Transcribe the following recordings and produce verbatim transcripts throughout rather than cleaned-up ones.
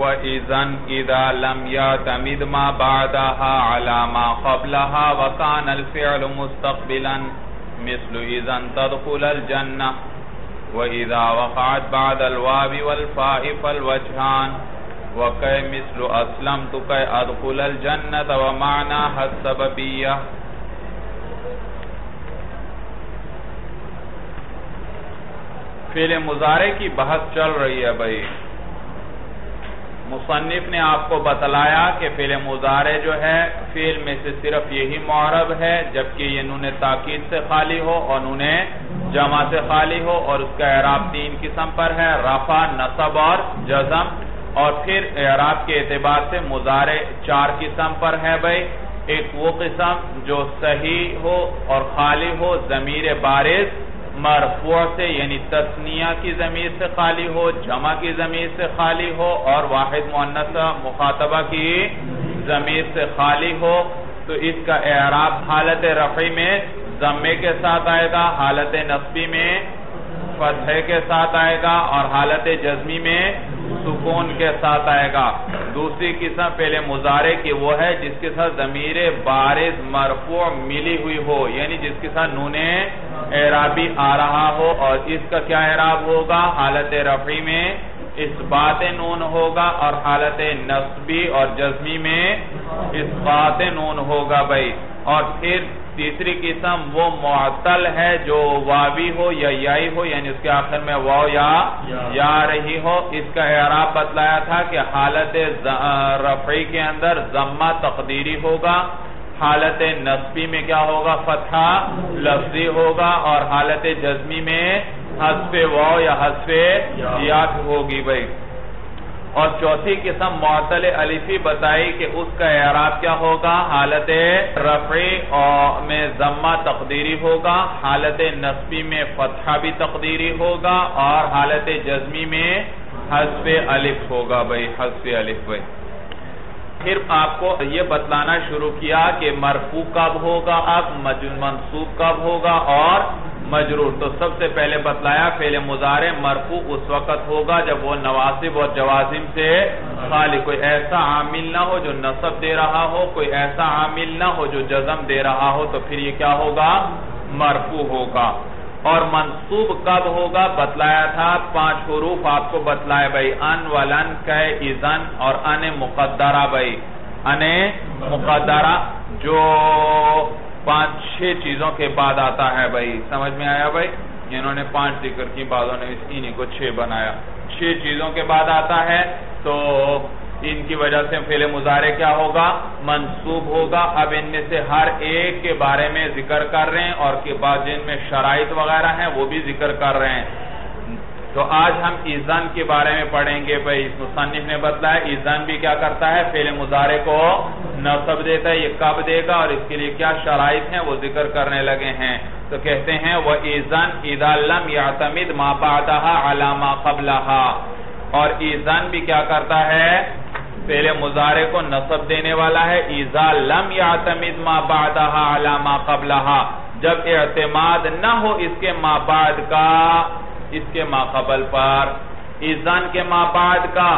वइज़न इदा लम यतमिद मा बादहा अला मा क़ब्लहा व कान अल फ़िअलु मुस्तक़बिलन मिस्लु इज़न तदख़ुल अल जन्नह वइज़ा वक़अत बाद अल वाबि वल फ़ाइ फ़ल वजहान व कै मिस्लु अस्लमतु कै अदख़ुल अल जन्नत व माना हस्सबबिय्या। फ़िल मुज़ारे की बहस चल रही है भाई। मुसन्निफ ने आपको बतलाया कि फ़िल मुज़ारे जो है फ़िल में से सिर्फ यही मुअरब है जबकि ये नून ताकीद से खाली हो और नून जमा से खाली हो, और उसका एराब तीन किस्म पर है, रफ़ा, नसब और जज़म। और फिर एराब के एतबार से मुज़ारे चार किस्म पर है भाई। एक वो किस्म जो सही हो और खाली हो, ज़मीर बारिज़ मरफू से यानी तस्निया की ज़मीर से खाली हो, जमा की ज़मीर से खाली हो और वाहिद मुअन्नस मुखातबा की ज़मीर से खाली हो, तो इसका एराब हालत रफ़ी में ज़म्मे के साथ आएगा, हालत नस्बी में फतहे के साथ आएगा और हालत जज़्मी में सुकून के साथ आएगा। दूसरी किस्म पहले मुज़ारे की वो है जिसके साथ ज़मीर बारिज़ मरफू मिली हुई हो, यानी जिसके साथ नूने एराबी आ रहा हो, और इसका क्या एराब होगा? हालत रफ़ी में इस्बात नून होगा और हालत नस्बी और जज़्मी में इस्बात नून होगा भाई। और फिर तीसरी किस्म वो मुअत्तल है जो वावी हो या याई हो, यानी उसके आखिर में वाव या या रही हो, इसका एराब बतलाया था कि हालत रफ़ी के अंदर ज़म्मा तक़दीरी होगा, हालत नस्बी में क्या होगा? फतहा लफ्जी होगा और हालत जज़्मी में हस्फ़े वाव या हस्फ़े या होगी भाई। और चौथी किस्म मुअत्तल अलिफी बताई कि उसका एराब क्या होगा? हालत रफ़ी और में ज़म्मा तक़दीरी होगा, हालत नस्बी में फतहा भी तक़दीरी होगा और हालत जज़्मी में हस्फ़े अलिफ होगा भाई, हस्फ़े अलिफ भाई। फिर आपको ये बतलाना शुरू किया कि मरफू कब होगा, अब मनसूब कब होगा और मजरूर। तो सबसे पहले बतलाया फ़िल मुज़ारे मरफू उस वक़्त होगा जब वो नवासिब और जवाजिम से खाली, कोई ऐसा आमिल ना हो जो नसब दे रहा हो, कोई ऐसा आमिल ना हो जो जज़म दे रहा हो, तो फिर ये क्या होगा? मरफू होगा। और मंसूब कब होगा? बतलाया था पांच हुरूफ आपको बतलाए भाई, अन वलन कै इज़न और अन मुकद्दरा भाई, अन मुकद्दरा जो पांच छह चीजों के बाद आता है भाई। समझ में आया भाई? इन्होंने पांच जिक्र की, बादों ने इन्हीं को छह बनाया, छह चीजों के बाद आता है तो इनकी वजह से फ़िल मुज़ारे क्या होगा? मंसूब होगा। अब इनमें से हर एक के बारे में जिक्र कर रहे हैं और के बाद जिनमें शराइत वगैरह हैं वो भी जिक्र कर रहे हैं। तो आज हम इज़न के बारे में पढ़ेंगे भाई। मुसन्निफ़ ने बताया इज़न भी क्या करता है? फ़िल मुज़ारे को नसब देता है, ये कब देगा और इसके लिए क्या शराइत हैं वो जिक्र करने लगे हैं। तो कहते हैं वह इज़न इदा लम यातमिद मा बादहा अला मा क़ब्लहा, और इज़न भी क्या करता है? पहले मुज़ारे को नसब देने वाला है। इज़ा लम यातमिद मा बादहा अला मा क़ब्लहा, जब एतमाद न हो इसके मा बाद का इसके मा क़बल पर, इज़न के मा बाद का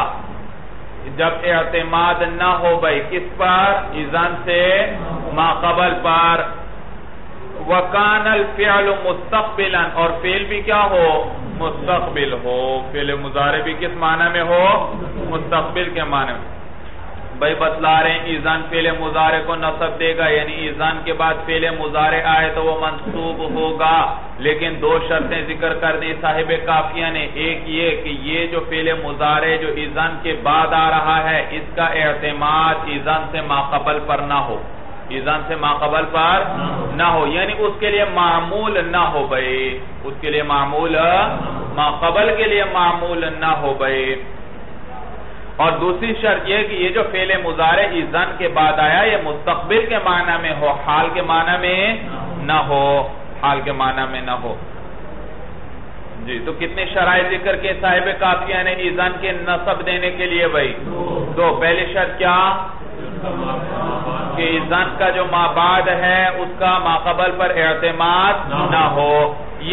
जब एतमाद न हो भाई किस पर? इज़न से मा क़बल पर। वकान अल फ़िअलु मुस्तक़बिलन, और फ़िअल भी क्या हो? मुस्तक़बिल हो। फ़िअल मुज़ारे भी किस माना में हो? मुस्तक़बिल के माने में भाई। बतला रहे हैं इज़न फ़िअल मुज़ारे को नसब देगा, यानी इज़न के बाद फ़िअल मुज़ारे आए तो वो मंसूब होगा, लेकिन दो शर्तें जिक्र कर दी साहिब काफिया ने। एक ये कि ये जो फ़िअल मुज़ारे जो इज़न के बाद आ रहा है इसका एतमाद इज़न से मा क़बल पर ना हो, इज़न से मा क़बल पर ना हो, यानी उसके लिए मामूल ना हो भाई, उसके लिए मामूल मा क़बल के लिए मामूल ना हो भाई। और दूसरी शर्त यह कि ये जो फ़िअल मुज़ारे इज़न के बाद आया ये मुस्तक़बिल के माना में हो, हाल के माना में ना हो, हाल के माना में ना हो जी। तो कितने शराय जिक्र के साहिब काफिया ने इज़न के नसब देने के लिए भाई? दो। पहली शर्त क्या? कि इज़न का जो मा बाद है उसका मा क़बल पर एतमाद ना हो,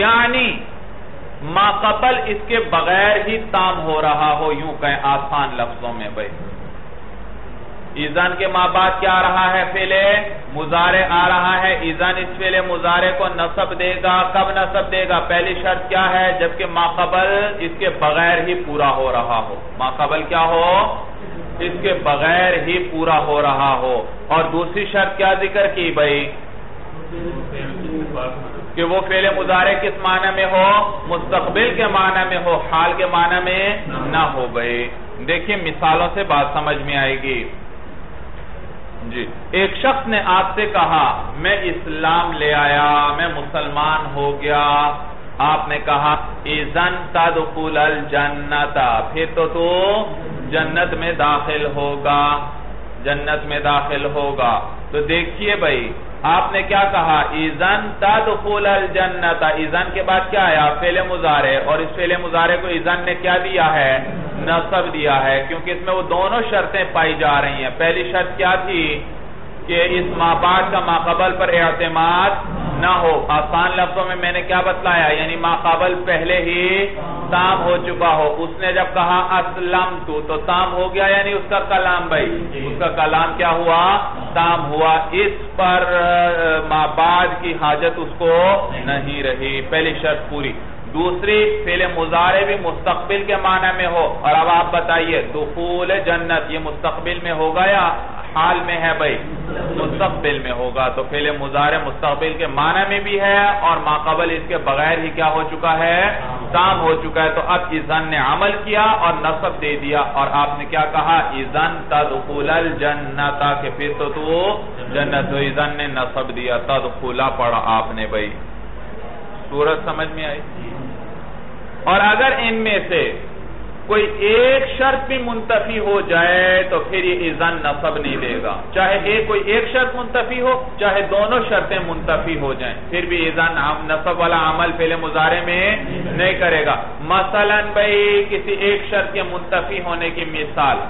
यानी माकबल इसके बगैर ही ताम हो रहा हो, यूं कहें आसान लफ्जों में भाई। इजन के माँ बाप क्या आ रहा है? फेले मुजारे आ रहा है। इजन इस फेले मुजारे को नसब देगा। कब नसब देगा? पहली शर्त क्या है? जबकि माकबल इसके बगैर ही पूरा हो रहा हो। माकबल क्या हो? इसके बगैर ही पूरा हो रहा हो। और दूसरी शर्त क्या जिक्र की भाई? कि वो फेले मुजारे किस माना में हो? मुस्तकबिल के माना में हो, हाल के माना में ना हो भाई। देखिए मिसालों से बात समझ में आएगी जी। एक शख्स ने आपसे कहा मैं इस्लाम ले आया, मैं मुसलमान हो गया। आपने कहा इज़न तदखुलुल जन्नत, फिर तो तू जन्नत में दाखिल होगा, जन्नत में दाखिल होगा। तो देखिए भाई आपने क्या कहा? इज़न तदखुलुल जन्नत। इज़न के बाद क्या आया? फेले मुजारे। और इस फेले मुजारे को इज़न ने क्या दिया है? नसब दिया है, क्योंकि इसमें वो दोनों शर्तें पाई जा रही हैं। पहली शर्त क्या थी? कि इस माबाद का माकबल पर एतमाद ना हो। आसान लफ्जों में मैंने क्या बतलाया? यानी माकबल पहले ही ताम हो चुका हो। उसने जब कहा असलम तू, तो ताम हो गया, यानी उसका कलाम भाई, उसका कलाम क्या हुआ? ताम हुआ। इस पर माबाद की हाजत उसको नहीं रही। पहली शर्त पूरी। दूसरी, फेले मुजारे भी मुस्तकबिल के माना में हो। और अब आप बताइए दुखूल जन्नत ये मुस्तकबिल में होगा या हाल में है भाई? मुस्तकबिल में होगा। तो फेले मुजारे मुस्तकबिल के माना में भी है और माकबल इसके बगैर ही क्या हो चुका है? ताम हो चुका है। तो अब इज़न ने अमल किया और नसब दे दिया। और आपने क्या कहा? इज़न तदखुलुल जन्नत, के फिर तो तू जन्नत। तो इज़न ने नसब दिया, तदखुला पड़ा आपने भाई। सूरत समझ में आई? और अगर इनमें से कोई एक शर्त भी मुंतफी हो जाए तो फिर ये इज़न नसब नहीं देगा। चाहे एक कोई एक शर्त मुंतफी हो, चाहे दोनों शर्तें मुंतफी हो जाएं, फिर भी इज़न नसब वाला अमल फेले मुजारे में नहीं करेगा। मसलन भाई किसी एक शर्त के मुंतफी होने की मिसाल,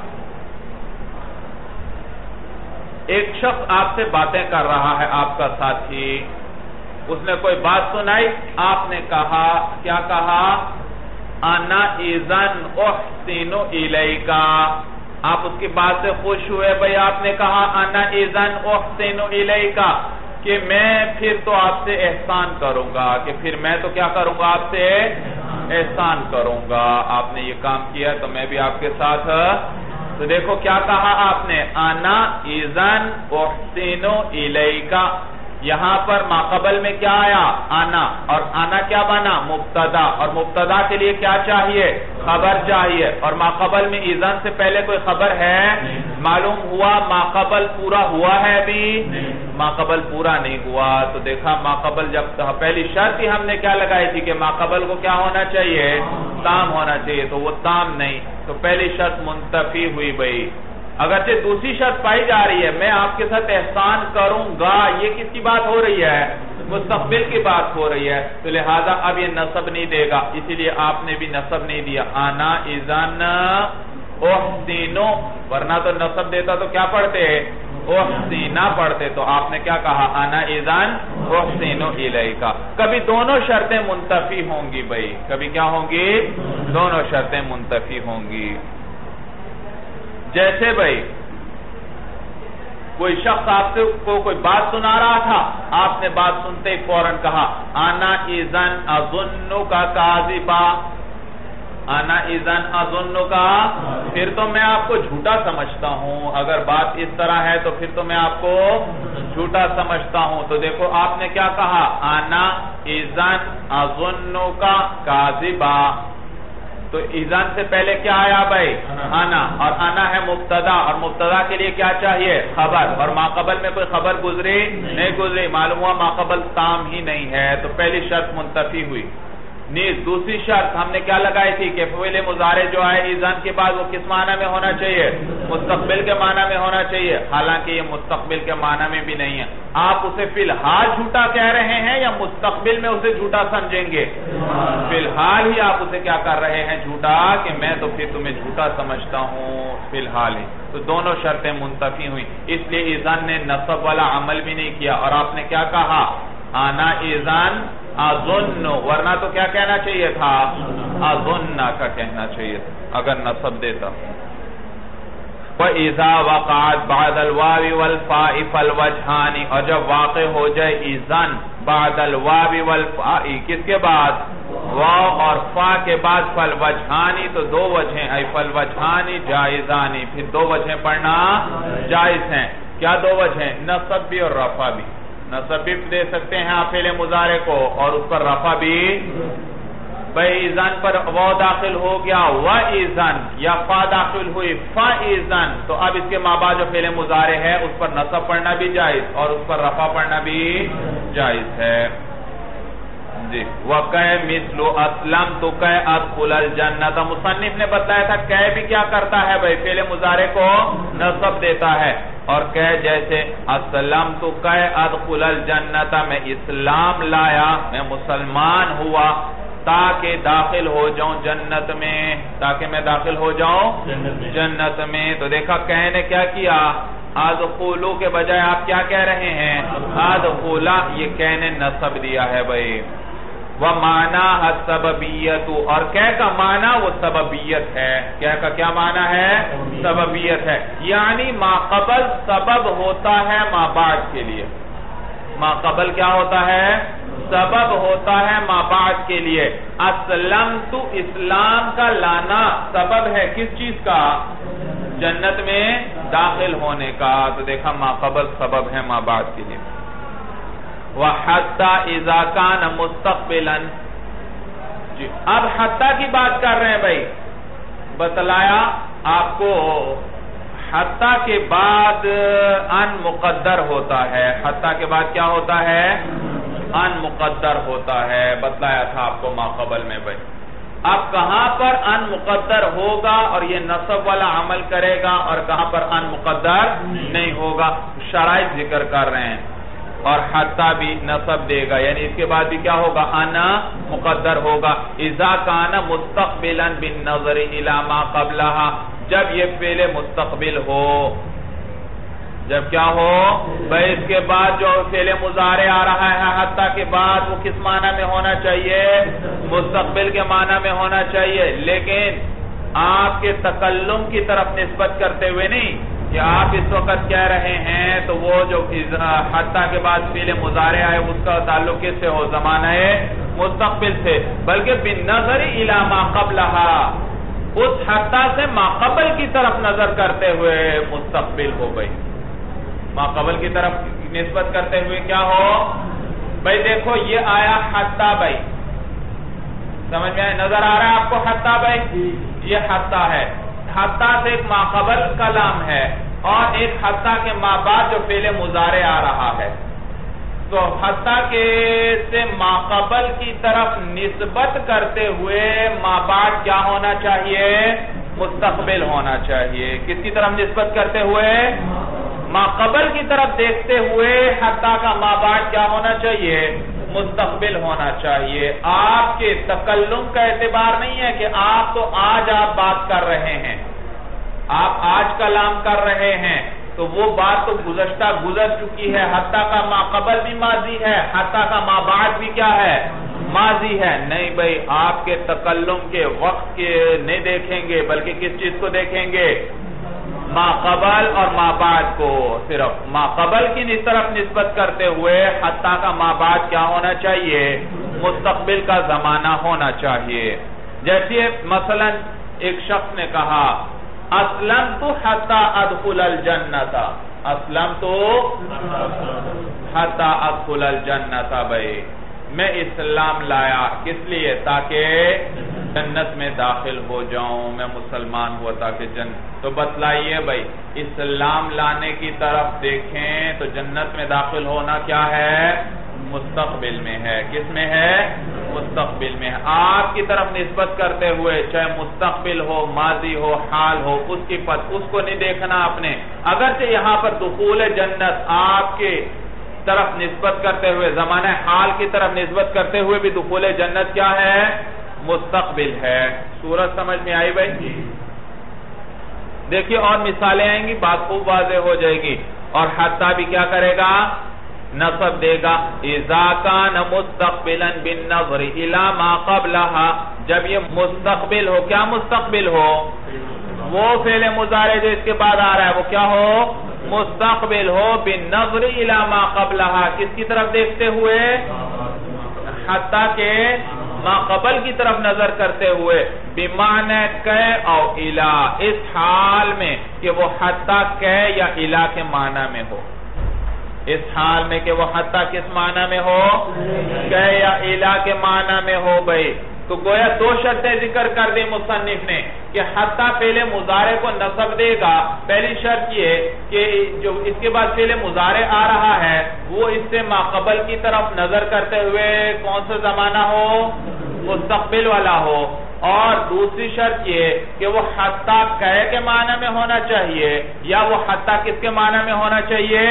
एक शख्स आपसे बातें कर रहा है, आपका साथी, उसने कोई बात सुनाई, आपने कहा, क्या कहा? आना इज़न उहसिनु इलैका। आप उसकी बात से खुश हुए भाई। आपने कहा आना इज़न उहसिनु इलैका, कि मैं फिर तो आपसे एहसान करूंगा, कि फिर मैं तो क्या करूंगा? आपसे एहसान करूंगा। आपने ये काम किया तो मैं भी आपके साथ। तो देखो क्या कहा आपने? आना इज़न उहसिनु इलैका। यहाँ पर माकबल में क्या आया? आना। और आना क्या बना? मुब्तदा। और मुब्तदा के लिए क्या चाहिए? खबर चाहिए। और माकबल में इज़न से पहले कोई खबर है? मालूम हुआ माकबल पूरा हुआ है? अभी माकबल पूरा नहीं हुआ। तो देखा माकबल जब, पहली शर्त ही हमने क्या लगाई थी कि माकबल को क्या होना चाहिए? ताम होना चाहिए। तो वो ताम नहीं, तो पहली शर्त मुंतफी हुई भाई। अगरचे दूसरी शर्त पाई जा रही है, मैं आपके साथ एहसान करूंगा, ये किसकी बात हो रही है? मुस्तकबिल की बात हो रही है। तो लिहाजा अब ये नसब नहीं देगा, इसीलिए आपने भी नसब नहीं दिया। आना इज़न उहसिनु, वरना तो नसब देता तो क्या पढ़ते? उहसिना पढ़ते। तो आपने क्या कहा? आना इज़न उहसिनु इलैका। कभी दोनों शर्तें मुंतफी होंगी भाई, कभी क्या होंगी? दोनों शर्तें मुंतफी होंगी। जैसे भाई कोई शख्स आपसे को कोई बात सुना रहा था, आपने बात सुनते ही फौरन कहा आना इज़न अज़ुन्नुका काज़िबा। आना इज़न अज़ुन्नुका, फिर तो मैं आपको झूठा समझता हूँ। अगर बात इस तरह है तो फिर तो मैं आपको झूठा समझता हूँ। तो देखो आपने क्या कहा? आना इज़न अज़ुन्नुका काज़िबा। तो इज़न से पहले क्या आया भाई? आना। और आना है मुब्तदा, और मुब्तदा के लिए क्या चाहिए? खबर। और माकबल में कोई खबर गुजरी? नहीं गुजरी। मालूम हुआ माकबल ताम ही नहीं है। तो पहली शर्त मुंतफी हुई। नीज दूसरी शर्त हमने क्या लगाई थी कि फेले मुजारे जो आए इज़न के बाद वो किस माना में होना चाहिए? मुस्तकबिल के माना में होना चाहिए। हालांकि ये मुस्तकबिल के माना में भी नहीं है। आप उसे फिलहाल झूठा कह रहे हैं या मुस्तकबिल में उसे झूठा समझेंगे? फिलहाल ही आप उसे क्या कर रहे हैं? झूठा, कि मैं तो फिर तुम्हें झूठा समझता हूँ फिलहाल ही। तो दोनों शर्तें मुंतफी हुई, इसलिए इज़न ने नसब वाला अमल भी नहीं किया। और आपने क्या कहा? आना इज़न अज़ुन्नु, वरना तो क्या कहना चाहिए था, अज़ुन्ना का कहना चाहिए था अगर नसब देता। वइज़ा वक़अत बअदल वावी वल फ़ाई फ़लवजहानी, और जब वाक़े हो जाए इज़न बअदल वावी वल फ़ाई, किसके बाद, वाव और फ़ा के बाद, फ़लवजहानी तो दो वजहें, ऐ फ़लवजहानी जायज़ानी, फिर दो वजहें पढ़ना जायज़ हैं। क्या दो वजहें, नसब भी और रफ़ा भी। नसब भी दे सकते हैं आप फेले मुजारे को और उस पर रफा भी। भाई इज़ान पर वो दाखिल हो गया व इज़ान या फा दाखिल हुई फा इज़ान, तो अब इसके माबा जो फेले मुजारे है उस पर नसब पढ़ना भी जायज और उस पर रफा पढ़ना भी जायज है जी। व कै मिसलु असलम तो कै अदखुलल जन्नत, मुसन्निफ ने बताया था कै भी क्या करता है भाई, फेले मुजारे को नसब देता है। और कह जैसे असलम तो कह अदखुलल जन्नत, मैं इस्लाम लाया, मैं मुसलमान हुआ, ताकि दाखिल हो जाऊं जन्नत में, ताकि मैं दाखिल हो जाऊं जन्नत में। तो देखा कह ने क्या किया, अदखुलू के बजाय आप क्या कह रहे हैं, अदखुला, ये कह ने नसब दिया है भाई। व माना सबबियत, और कह का माना वो सबबियत है, कह का क्या माना है, सबबियत है, यानी माकबल सबब होता है माबाद के लिए। माकबल क्या होता है, सबब होता है माबाद के लिए। असलमतु इस्लाम का लाना सबब है किस चीज का, जन्नत में दाखिल होने का। तो देखा माकबल सबब है माबाद के लिए। हत्ता इज़ा कान मुस्तक़बिलन, अब हत्ता की बात कर रहे हैं भाई, बतलाया आपको हत्ता के बाद अन मुक़द्दर होता है। हत्ता के बाद क्या होता है, अन मुक़द्दर होता है, बतलाया था आपको माक़बल में भाई। अब कहां पर अन मुक़द्दर होगा और ये नसब वाला अमल करेगा, और कहां पर अन मुक़द्दर नहीं होगा, शराइत जिक्र कर रहे हैं। और हत्ता भी नसब देगा, यानी इसके बाद भी क्या होगा, आना मुकद्दर होगा। इज़ा काना मुस्तक़बिलन बिन नज़र इला मा क़ब्लहा, जब ये पहले मुस्तक़बिल हो, जब क्या हो भाई, इसके बाद जो फेले मुजारे आ रहा है हत्ता के बाद, वो किस माना में होना चाहिए, मुस्तक़बिल के माना में होना चाहिए। लेकिन आपके तकल्लुम की तरफ निस्बत करते हुए नहीं कि आप इस वक्त कह रहे हैं, तो वो जो हत्ता के बाद फ़िल मुज़ारे आए उसका ताल्लुक़ किससे हो, ज़माने मुस्तक़बिल से, बल्कि बिन नज़री इला मा क़ब्लहा, उस हत्ता से माक़बल की तरफ नजर करते हुए मुस्तक़बिल हो गई, माक़बल की तरफ निस्बत करते हुए क्या हो भाई। देखो ये आया हत्ता भाई, समझ में आए, नजर आ रहा है आपको हत्ता भाई, ये हत्ता है। हत्ता से एक माक़बल कलाम है और एक हत्ता के माबाद जो फेले मुजारे आ रहा है। तो हत्ता के से माक़बल की तरफ निस्बत करते हुए माबाद क्या होना चाहिए, मुस्तक़बिल होना चाहिए। किसकी तरफ निस्बत करते हुए, माक़बल की तरफ देखते हुए हत्ता का माबाद क्या होना चाहिए, मुस्तक़बिल होना चाहिए। आपके तकल्लुम का एतबार नहीं है कि आप तो आज आप बात कर रहे हैं, आप आज कलाम कर रहे हैं, तो वो बात तो गुज़श्ता गुज़र चुकी है। हत्ता का माक़बल भी माजी है, हत्ता का माबाद भी क्या है, माजी है। नहीं भाई, आपके तकल्लुम के वक्त के नहीं देखेंगे, बल्कि किस चीज को देखेंगे, माक़बल और माबाद को। सिर्फ माक़बल की तरफ निस्बत करते हुए हत्ता का माबाद क्या होना चाहिए, मुस्तक़बिल का जमाना होना चाहिए। जैसे मसलन एक शख्स ने कहा असलम तो हत्ता अदखुलल जन्नता, असलम तो हत्ता अदखुलल जन्नता, भाई मैं इस्लाम लाया किस लिए, ताकि जन्नत में दाखिल हो जाऊं, मैं मुसलमान हुआ ताकि जन्नत। तो बतलाइए भाई, इस्लाम लाने की तरफ देखें तो जन्नत में दाखिल होना क्या है, मुस्तक़बिल में है। किस में है, मुस्तक़बिल में है। आपकी तरफ निस्बत करते हुए चाहे मुस्तक़बिल हो, माजी हो, हाल हो, उसकी पद उसको नहीं देखना आपने। अगरचे यहाँ पर दुखूल जन्नत आपके तरफ निस्बत करते हुए, जमाने हाल की तरफ निस्बत करते हुए भी दुखूल जन्नत क्या है, मुस्तक़बिल है। सूरत समझ में आई भाई। देखिए और मिसालें आएंगी, बात खूब वाज़ेह हो जाएगी। और हत्ता भी क्या करेगा, नसब देगा इज़ा कान मुस्तक़बिलन बिन नज़र इला मा क़ब्लहा, जब ये मुस्तक़बिल हो, क्या मुस्तक़बिल हो? वो फ़िल मुज़ारे जो इसके बाद आ रहा है वो क्या हो? मुस्तक़बिल हो। बिन नज़र इला मा क़ब्लहा, किसकी तरफ देखते हुए? हत्ता के माकबल की तरफ नजर करते हुए, बिमाने कै और इला, इस हाल में कि वो हत्ता कै या इला के माना में हो, इस हाल में कि वो हत्ता किस माना में हो? कै या इला के माना में हो। भाई तो गोया दो शर्तें जिक्र कर दी मुसन्निफ ने कि हत्ता पहले मुजारे को नसब देगा। पहली शर्त ये कि जो इसके बाद पहले मुजारे आ रहा है वो इससे माकबल की तरफ नजर करते हुए कौन सा जमाना हो? मुस्तकबिल वाला हो। और दूसरी शर्त ये कि वो हत्ता कै के माना में होना चाहिए या वो हत्ता किसके माना में होना चाहिए?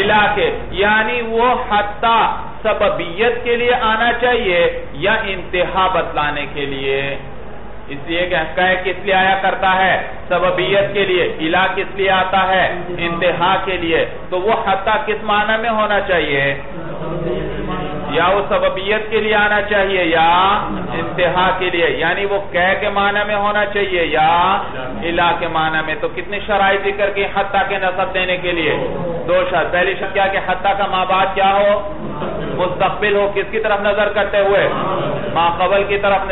इला के, यानी वो हत्ता सबबियत के लिए आना चाहिए या इंतहा बतलाने के लिए। इसलिए कै किस लिए आया करता है? सबबियत के लिए। इला किस लिए आता है? इंतहा के लिए। तो वो हत्ता किस माना में होना चाहिए? या वो सबबियत के लिए आना चाहिए या इंतहा के लिए, यानी वो कै के माना में होना चाहिए या इला के माना में। तो कितनी शराइ जिक्र की हत्ता के नसब देने के लिए? दो शर्त। पहली शर्त क्या कि हत्ता का माबाद क्या हो? मुस्तकबिल हो, किसकी तरफ नजर करते हुए? माकबल की तरफ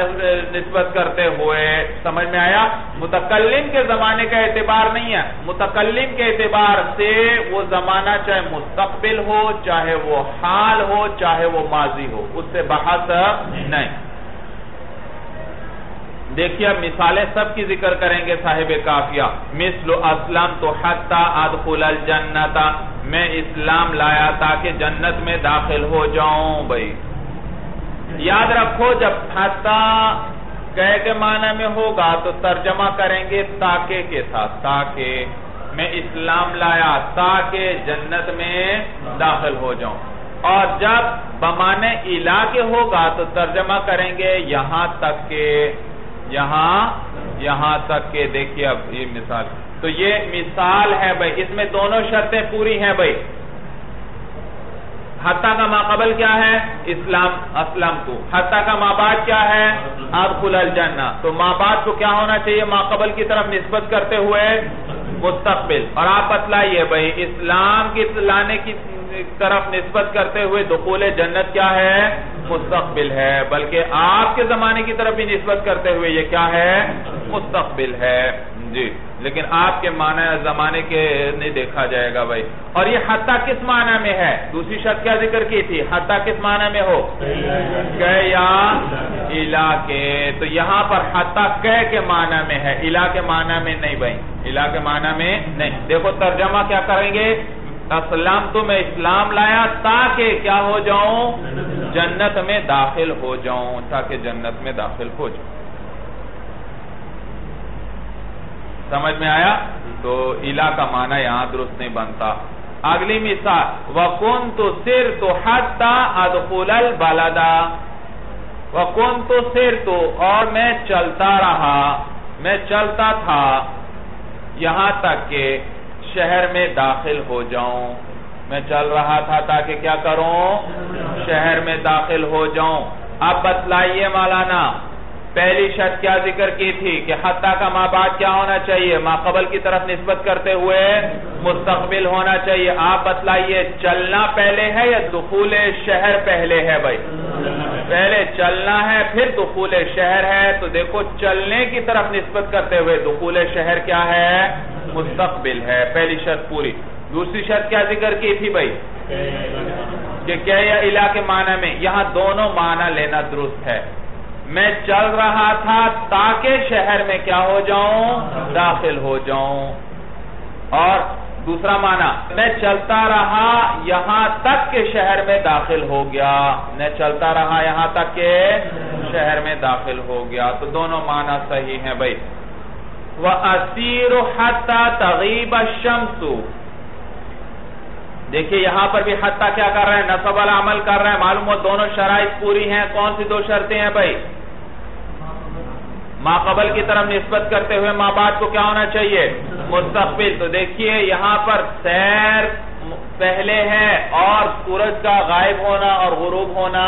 निस्बत करते हुए। समझ में आया? मुतकल्लिम के जमाने का एतबार नहीं है, मुतकल्लिम के एतबार से वो जमाना चाहे मुस्तकबिल हो, चाहे वो हाल हो, चाहे वो माजी हो, उससे बहस नहीं। देखिए अब मिसालें सबकी जिक्र करेंगे साहिब काफिया। मिस्लु अस्लम तो हत्ता अदखुलल जन्नता, मैं इस्लाम लाया ताकि जन्नत में दाखिल हो जाऊं। भाई याद रखो जब हत्ता कह के माना में होगा तो तर्जमा करेंगे ताके के साथ, ताके मैं इस्लाम लाया ताकि जन्नत में दाखिल हो जाऊं। और जब बमाने इला के होगा तो तर्जमा करेंगे यहाँ तक के, यहाँ यहाँ तक के। देखिए अब ये मिसाल, तो ये मिसाल है भाई, इसमें दोनों शर्तें पूरी हैं भाई। हत्ता का माकबल क्या है? इस्लाम, असलम तू। हत्ता का माबाद क्या है? अदखुलल जन्ना। तो माबाद को क्या होना चाहिए? माकबल की तरफ निस्बत करते हुए मुस्तकबिल। और आप बतलाइए भाई, इस्लाम की लाने की तरफ निस्बत करते हुए दुखूल जन्नत क्या है? मुस्तकबिल है। बल्कि आपके जमाने की तरफ भी निस्बत करते हुए ये क्या है? मुस्तकबिल है जी, लेकिन आपके माने जमाने के नहीं देखा जाएगा भाई। और ये हत्ता किस माना में है? दूसरी शर्त क्या जिक्र की थी? हत्ता किस माना में हो? कै या इला के। तो यहाँ पर हत्ता कै के माना में है, इला के माना में नहीं भाई, इला के माना में नहीं। देखो तर्जमा क्या करेंगे? असलम तो मैं इस्लाम लाया ताकि क्या हो जाऊं? जन्नत में दाखिल हो जाऊं, ताकि जन्नत में दाखिल हो जाऊं। समझ में आया? तो इला का माना यहाँ दुरुस्त नहीं बनता। अगली मिसाल, वकुंतु सिरतु हत्ता अदखुलल बलदा, वकुंतु सिरतु, और मैं चलता रहा, मैं चलता था यहाँ तक के शहर में दाखिल हो जाऊं। मैं चल रहा था ताकि क्या करूं? शहर में दाखिल हो जाऊं। अब बतलाइए मौलाना, पहली शर्त क्या जिक्र की थी कि हत्ता का माबाद क्या होना चाहिए? माकबल की तरफ निस्बत करते हुए मुस्तकबिल होना चाहिए। आप बतलाइए, चलना पहले है या दुखूल शहर पहले है? भाई पहले चलना है फिर दुखूल शहर है। तो देखो चलने की तरफ निस्बत करते हुए दुखूल शहर क्या है? मुस्तकबिल है। पहली शर्त पूरी। दूसरी शर्त क्या जिक्र की थी भाई? कि क्या या इला के माना में? यहाँ दोनों माना लेना दुरुस्त है। मैं चल रहा था ताकि शहर में क्या हो जाऊं? दाखिल हो जाऊं। और दूसरा माना, मैं चलता रहा यहाँ तक के शहर में दाखिल हो गया, मैं चलता रहा यहाँ तक के शहर में दाखिल हो गया। तो दोनों माना सही हैं भाई। वह असीर हत्ता तगीब शम्सु, देखिए यहाँ पर भी हत्ता क्या कर रहे हैं? नसब वाला अमल कर रहे हैं। मालूम हो दोनों शराइत पूरी हैं। कौन सी दो शर्तें हैं भाई? माकबल की तरफ निस्बत करते हुए माबाद को क्या होना चाहिए? मुस्तकबिल। तो देखिए यहाँ पर सैर पहले है और सूरज का गायब होना और गुरूब होना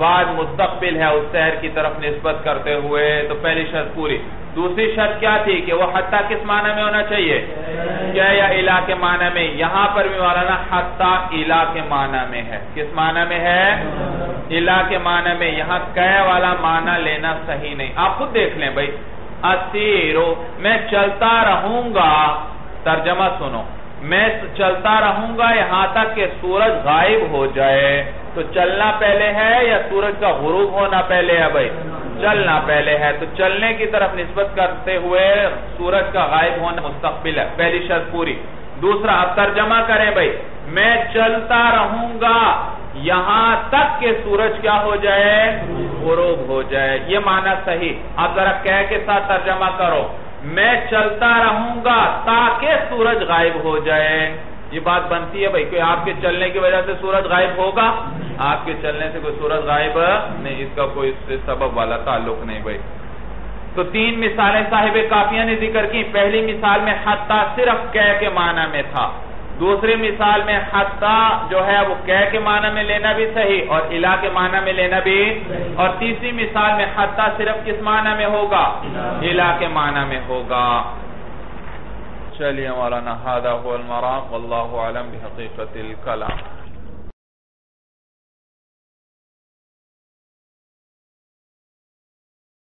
बाद मुस्तकबिल है उस शहर की तरफ निस्बत करते हुए। तो पहली शर्त पूरी। दूसरी शर्त क्या थी कि वो हत्ता किस माने में होना चाहिए, क्या या इला के माने में? यहाँ पर भी वाला ना हत्ता इला के माने में है। किस माने में है? इला के माने में। यहाँ कै वाला माना लेना सही नहीं। आप खुद देख लें भाई, असीरो मैं चलता रहूंगा, तर्जमा सुनो, मैं चलता रहूंगा यहाँ तक कि सूरज गायब हो जाए। तो चलना पहले है या सूरज का गुरूब होना पहले है? भाई चलना पहले है, तो चलने की तरफ निस्बत करते हुए सूरज का गायब होना मुस्तकबिल है। पहली शर्त पूरी। दूसरा, अब तर्जमा करें भाई, मैं चलता रहूंगा यहाँ तक के सूरज क्या हो जाए, गुरूब हो जाए। ये माना सही। आप जरा कह के साथ तर्जमा करो, मैं चलता रहूंगा ताकि सूरज गायब हो जाए। ये बात बनती है भाई, कोई आपके चलने की वजह से सूरज गायब होगा? आपके चलने से कोई सूरज गायब नहीं, इसका कोई इससे सबब वाला ताल्लुक नहीं भाई। तो तीन मिसालें साहिब काफिया ने जिक्र की। पहली मिसाल में हत्ता सिर्फ कह के माना में था, दूसरी मिसाल में हत्ता जो है वो कह के माना में लेना भी सही और इला के माना में लेना भी, और तीसरी मिसाल में हत्ता सिर्फ किस माना में होगा, इला के माना में होगा। चलिए मौलाना, हादा हुवल मराम, वल्लाहु अअलम बिहकीकतिल कलाम।